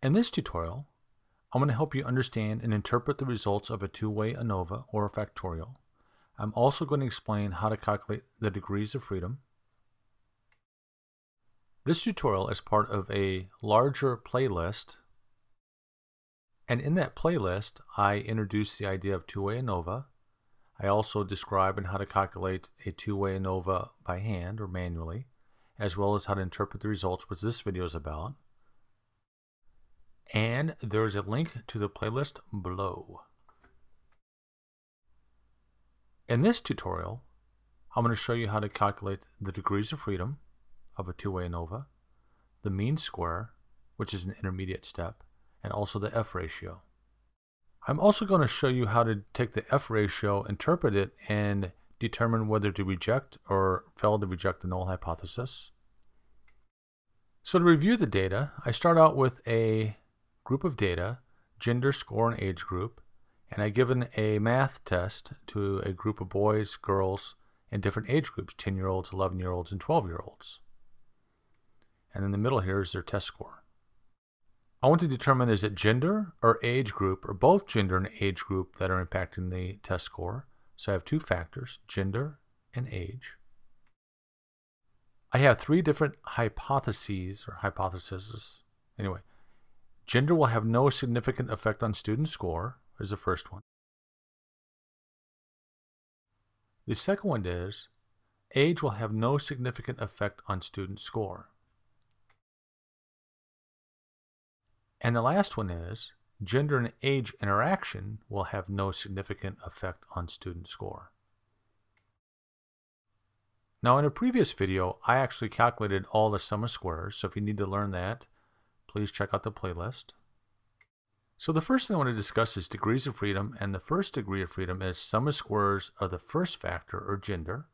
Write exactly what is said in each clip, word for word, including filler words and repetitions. In this tutorial, I'm going to help you understand and interpret the results of a two-way ANOVA or a factorial. I'm also going to explain how to calculate the degrees of freedom. This tutorial is part of a larger playlist, and in that playlist I introduced the idea of two-way ANOVA. I also describe how to calculate a two-way ANOVA by hand or manually, as well as how to interpret the results, which this video is about. And there is a link to the playlist below. In this tutorial, I'm going to show you how to calculate the degrees of freedom of a two-way ANOVA, the mean square, which is an intermediate step, and also the F ratio. I'm also going to show you how to take the F ratio, interpret it, and determine whether to reject or fail to reject the null hypothesis. So to review the data, I start out with a group of data, gender, score, and age group, and I give a math test to a group of boys, girls, and different age groups, ten-year-olds, eleven-year-olds, and twelve-year-olds. And in the middle here is their test score. I want to determine, is it gender or age group, or both gender and age group, that are impacting the test score. So I have two factors, gender and age. I have three different hypotheses, or hypotheses. Anyway, gender will have no significant effect on student score, is the first one. The second one is, age will have no significant effect on student score. And the last one is, gender and age interaction will have no significant effect on student score. Now, in a previous video, I actually calculated all the sum of squares, so if you need to learn that, please check out the playlist. So the first thing I want to discuss is degrees of freedom, and the first degree of freedom is sum of squares of the first factor, or gender.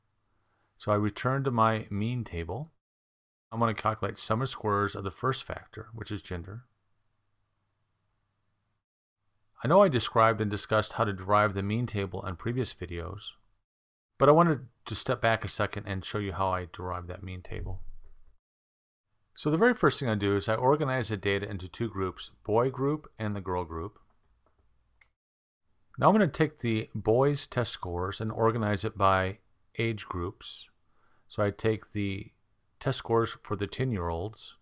So I return to my mean table. I'm going to calculate sum of squares of the first factor, which is gender. I know I described and discussed how to derive the mean table in previous videos, but I wanted to step back a second and show you how I derive that mean table. So the very first thing I do is I organize the data into two groups, boy group and the girl group. Now I'm going to take the boys' test scores and organize it by age groups. So I take the test scores for the ten-year-olds,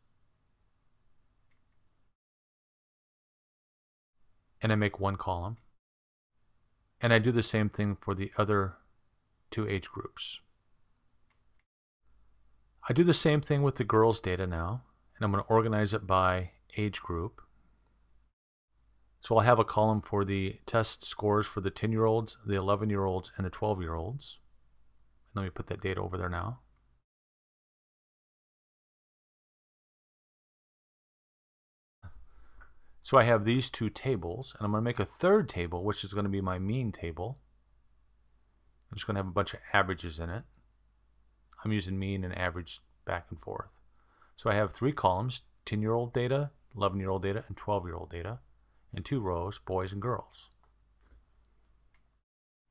and I make one column. And I do the same thing for the other two age groups. I do the same thing with the girls' data now, and I'm going to organize it by age group. So I'll have a column for the test scores for the ten-year-olds, the eleven-year-olds, and the twelve-year-olds. Let me put that data over there now. So I have these two tables, and I'm going to make a third table, which is going to be my mean table. I'm just going to have a bunch of averages in it. I'm using mean and average back and forth. So I have three columns, ten-year-old data, eleven-year-old data, and twelve-year-old data, and two rows, boys and girls.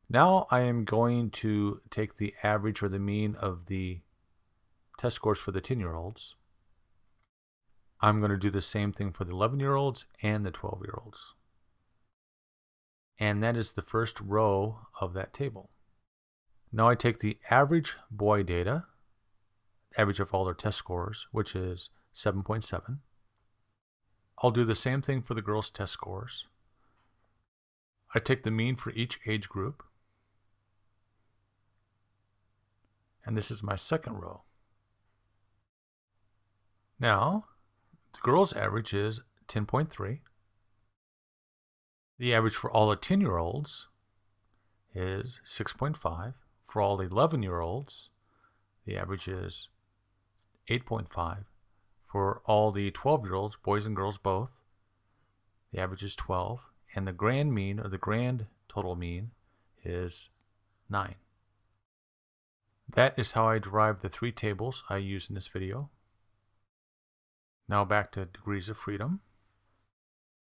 Now I am going to take the average or the mean of the test scores for the ten-year-olds. I'm going to do the same thing for the eleven-year-olds and the twelve-year-olds. And that is the first row of that table. Now I take the average boy data, average of all their test scores, which is seven point seven. I'll do the same thing for the girls' test scores. I take the mean for each age group. And this is my second row. Now, the girls' average is ten point three. The average for all the ten-year-olds is six point five. For all the eleven-year-olds, the average is eight point five. For all the twelve-year-olds, boys and girls both, the average is twelve. And the grand mean, or the grand total mean, is nine. That is how I derived the three tables I used in this video. Now back to degrees of freedom.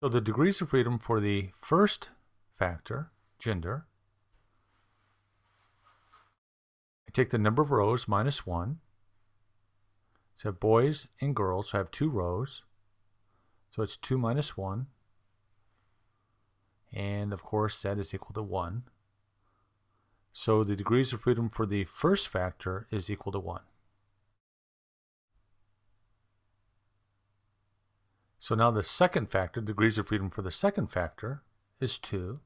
So the degrees of freedom for the first factor, gender, I take the number of rows minus one. So I have boys and girls, so I have two rows. So So it's two minus one. And of course that is equal to one. So the degrees of freedom for the first factor is equal to one. So now the second factor, degrees of freedom for the second factor is two.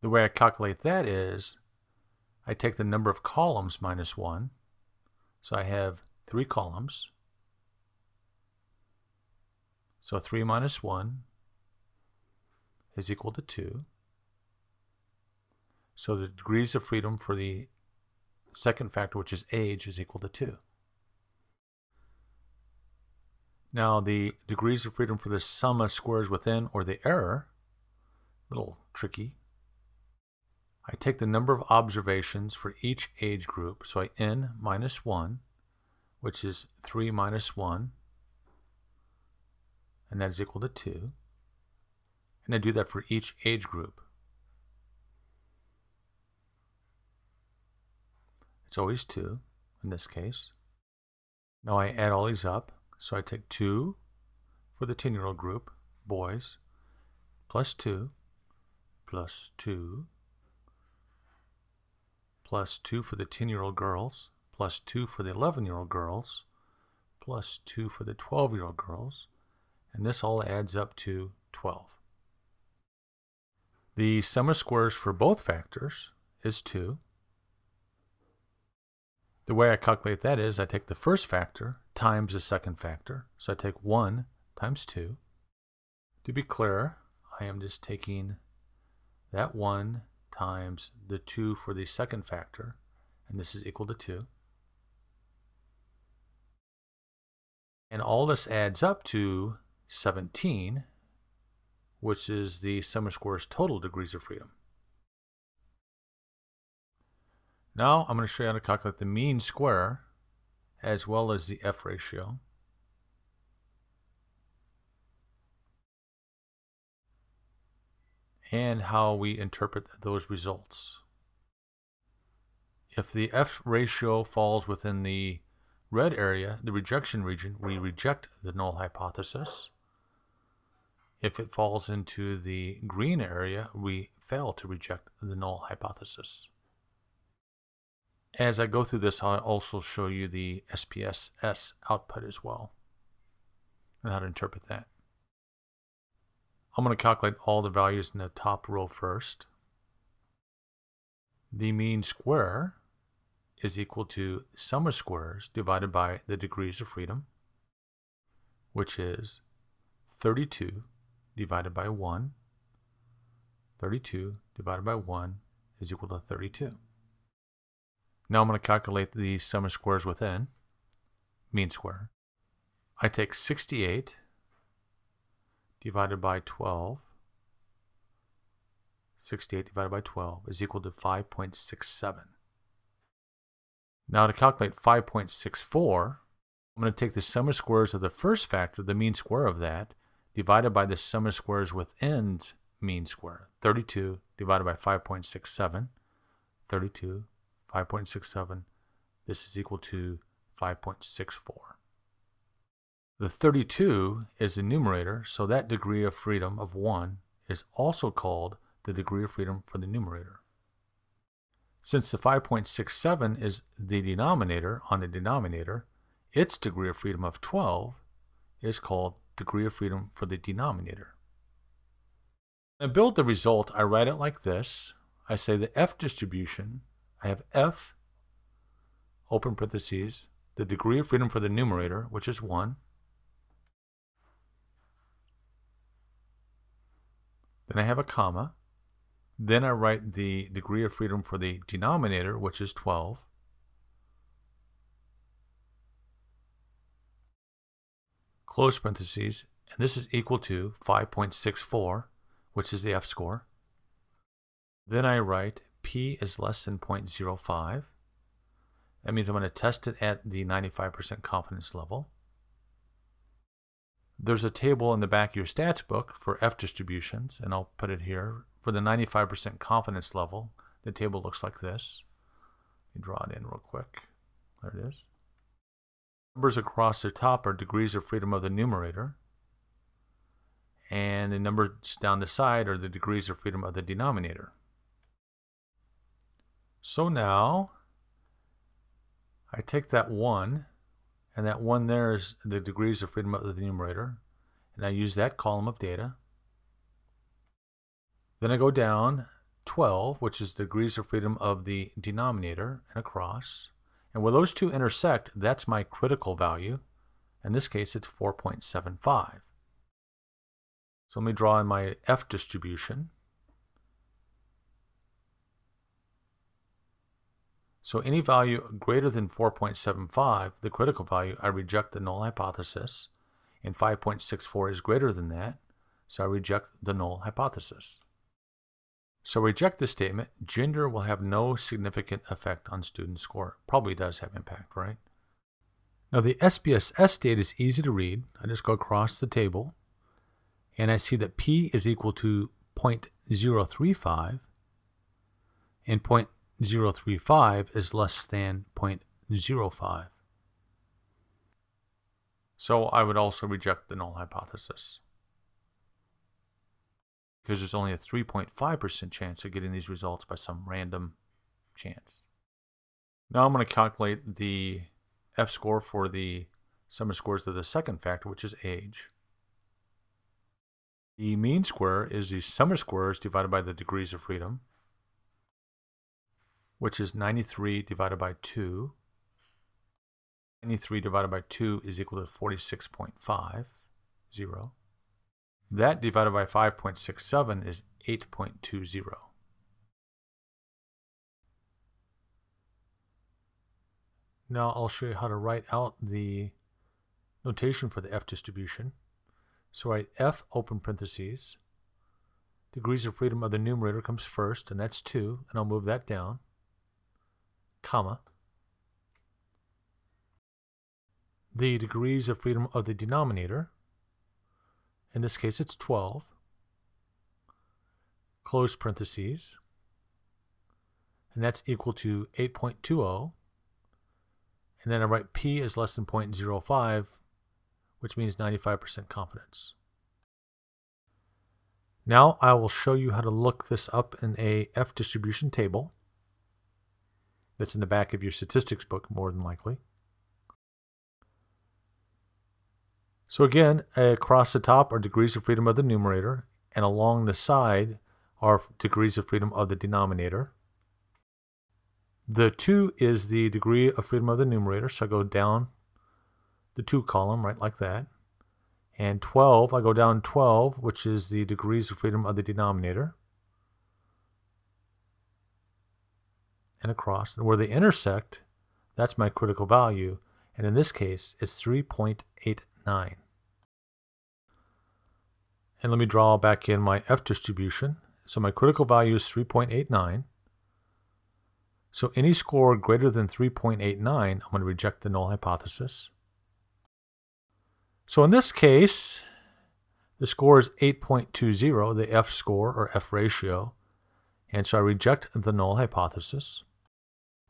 The way I calculate that is I take the number of columns minus one. So I have three columns. So three minus one is equal to two. So the degrees of freedom for the second factor, which is age, is equal to two. Now the degrees of freedom for the sum of squares within, or the error, a little tricky. I take the number of observations for each age group, so I n minus one, which is three minus one, and that is equal to two. And I do that for each age group. It's always two in this case. Now I add all these up. So I take two for the ten-year-old group, boys, plus two, plus two, plus two for the ten-year-old girls, plus two for the eleven-year-old girls, plus two for the twelve-year-old girls, and this all adds up to twelve. The sum of squares for both factors is two. The way I calculate that is I take the first factor times the second factor. So I take one times two. To be clear, I am just taking that one times the two for the second factor, and this is equal to two. And all this adds up to seventeen, which is the sum of squares total degrees of freedom. Now I'm going to show you how to calculate the mean square as well as the F ratio. And how we interpret those results. If the F ratio falls within the red area, the rejection region, we reject the null hypothesis. If it falls into the green area, we fail to reject the null hypothesis. As I go through this, I'll also show you the S P S S output as well and how to interpret that. I'm going to calculate all the values in the top row first. The mean square is equal to sum of squares divided by the degrees of freedom, which is thirty-two divided by one. thirty-two divided by one is equal to thirty-two. Now I'm going to calculate the sum of squares within, mean square. I take sixty-eight divided by twelve. sixty-eight divided by twelve is equal to five point six seven. Now to calculate five point six four, I'm going to take the sum of squares of the first factor, the mean square of that, divided by the sum of squares within's mean square. thirty-two divided by five point six seven. thirty-two. five point six seven, this is equal to five point six four. The thirty-two is the numerator, so that degree of freedom of one is also called the degree of freedom for the numerator. Since the five point six seven is the denominator on the denominator, its degree of freedom of twelve is called degree of freedom for the denominator. When I build the result, I write it like this. I say the F distribution, I have F, open parentheses, the degree of freedom for the numerator, which is one. Then I have a comma. Then I write the degree of freedom for the denominator, which is twelve. Close parentheses, and this is equal to five point six four, which is the F score. Then I write P is less than zero point zero five. That means I'm going to test it at the ninety-five percent confidence level. There's a table in the back of your stats book for F distributions, and I'll put it here. For the ninety-five percent confidence level, the table looks like this. Let me draw it in real quick. There it is. numbers across the top are degrees of freedom of the numerator, and the numbers down the side are the degrees of freedom of the denominator. So now I take that one, and that one there is the degrees of freedom of the numerator, and I use that column of data. Then I go down twelve, which is degrees of freedom of the denominator, and across. And where those two intersect, that's my critical value. In this case, it's four point seven five. So let me draw in my F distribution. So any value greater than four point seven five, the critical value, I reject the null hypothesis. And five point six four is greater than that, so I reject the null hypothesis. So reject this statement, gender will have no significant effect on student score. Probably does have impact, right? Now the S B S S data is easy to read. I just go across the table and I see that P is equal to zero point zero three five and zero point zero three five is less than zero point zero five. So I would also reject the null hypothesis, because there's only a three point five percent chance of getting these results by some random chance. Now I'm going to calculate the F-score for the sum of squares of the second factor, which is age. The mean square is the sum of squares divided by the degrees of freedom, which is ninety-three divided by two. ninety-three divided by two is equal to forty-six point five zero. That divided by five point six seven is eight point two zero. Now I'll show you how to write out the notation for the F distribution. So write F open parentheses. Degrees of freedom of the numerator comes first, and that's two, and I'll move that down, comma. The degrees of freedom of the denominator, in this case it's twelve, close parentheses, and that's equal to eight point two zero, and then I write P is less than zero point zero five, which means ninety-five percent confidence. Now I will show you how to look this up in a F distribution table that's in the back of your statistics book, more than likely. So again, across the top are degrees of freedom of the numerator, and along the side are degrees of freedom of the denominator. The two is the degree of freedom of the numerator, so I go down the two column, right, like that. And twelve, I go down twelve, which is the degrees of freedom of the denominator. And across, and where they intersect, that's my critical value, and in this case, it's three point eight nine. And let me draw back in my F distribution. So my critical value is three point eight nine. So any score greater than three point eight nine, I'm going to reject the null hypothesis. So in this case, the score is eight point two zero, the F score or F ratio. And so I reject the null hypothesis,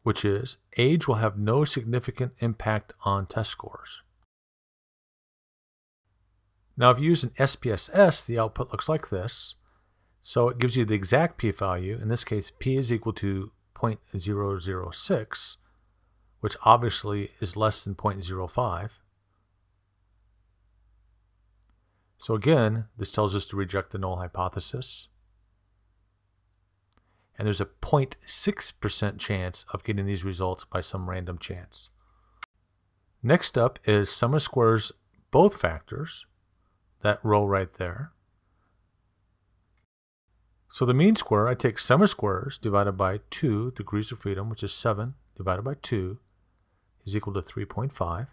which is age will have no significant impact on test scores. Now if you use an S P S S, the output looks like this. So it gives you the exact p-value. In this case, p is equal to zero point zero zero six, which obviously is less than zero point zero five. So again, this tells us to reject the null hypothesis. And there's a zero point six percent chance of getting these results by some random chance. Next up is sum of squares both factors, that row right there. So the mean square, I take sum of squares divided by two degrees of freedom, which is seven divided by two is equal to three point five.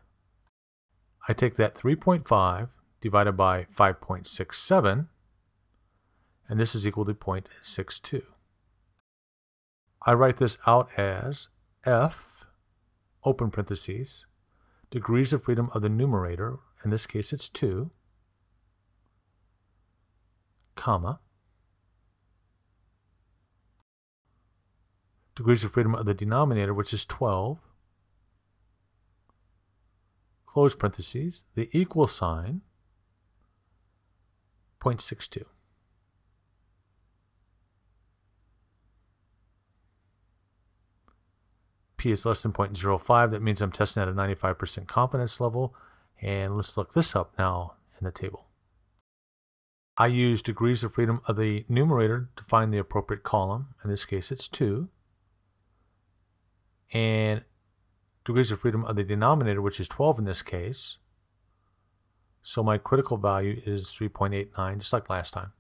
I take that three point five divided by five point six seven, and this is equal to zero point six two. I write this out as F open parentheses degrees of freedom of the numerator, in this case it's two, comma, degrees of freedom of the denominator, which is twelve, close parentheses, the equal sign, zero point six two. P is less than zero point zero five. That means I'm testing at a ninety-five percent confidence level. And let's look this up now in the table. I use degrees of freedom of the numerator to find the appropriate column. In this case, it's two. And degrees of freedom of the denominator, which is twelve in this case. So my critical value is three point eight nine, just like last time.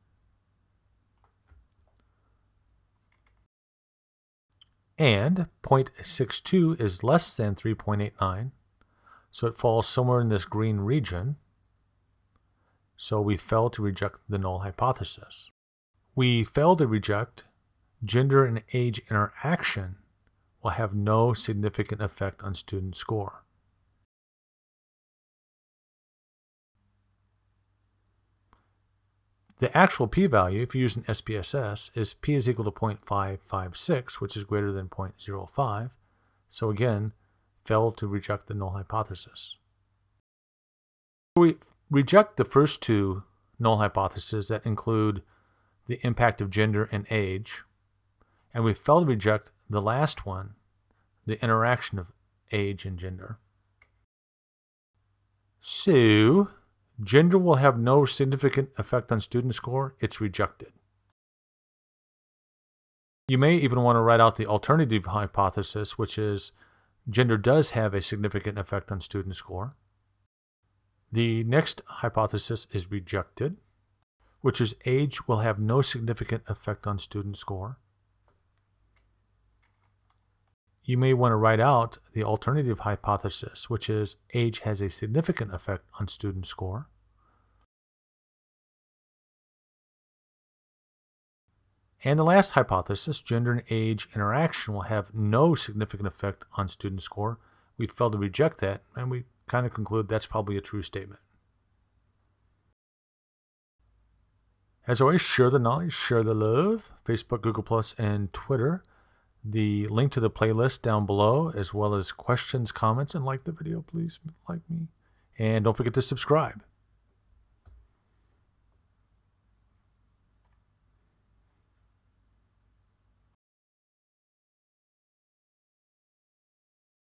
And zero point six two is less than three point eight nine, so it falls somewhere in this green region. So we fail to reject the null hypothesis. We fail to reject gender and age interaction will have no significant effect on student score. The actual p-value, if you use an S P S S, is p is equal to zero point five five six, which is greater than zero point zero five. So again, failed to reject the null hypothesis. We reject the first two null hypotheses that include the impact of gender and age, and we fail to reject the last one, the interaction of age and gender. So gender will have no significant effect on student score. It's rejected. You may even want to write out the alternative hypothesis, which is gender does have a significant effect on student score. The next hypothesis is rejected, which is age will have no significant effect on student score. You may want to write out the alternative hypothesis, which is age has a significant effect on student score. And the last hypothesis, gender and age interaction will have no significant effect on student score. We failed to reject that, and we kind of conclude that's probably a true statement. As always, share the knowledge, share the love, Facebook, Google plus, and Twitter. The link to the playlist down below, as well as questions, comments, and like the video, please like me. And don't forget to subscribe.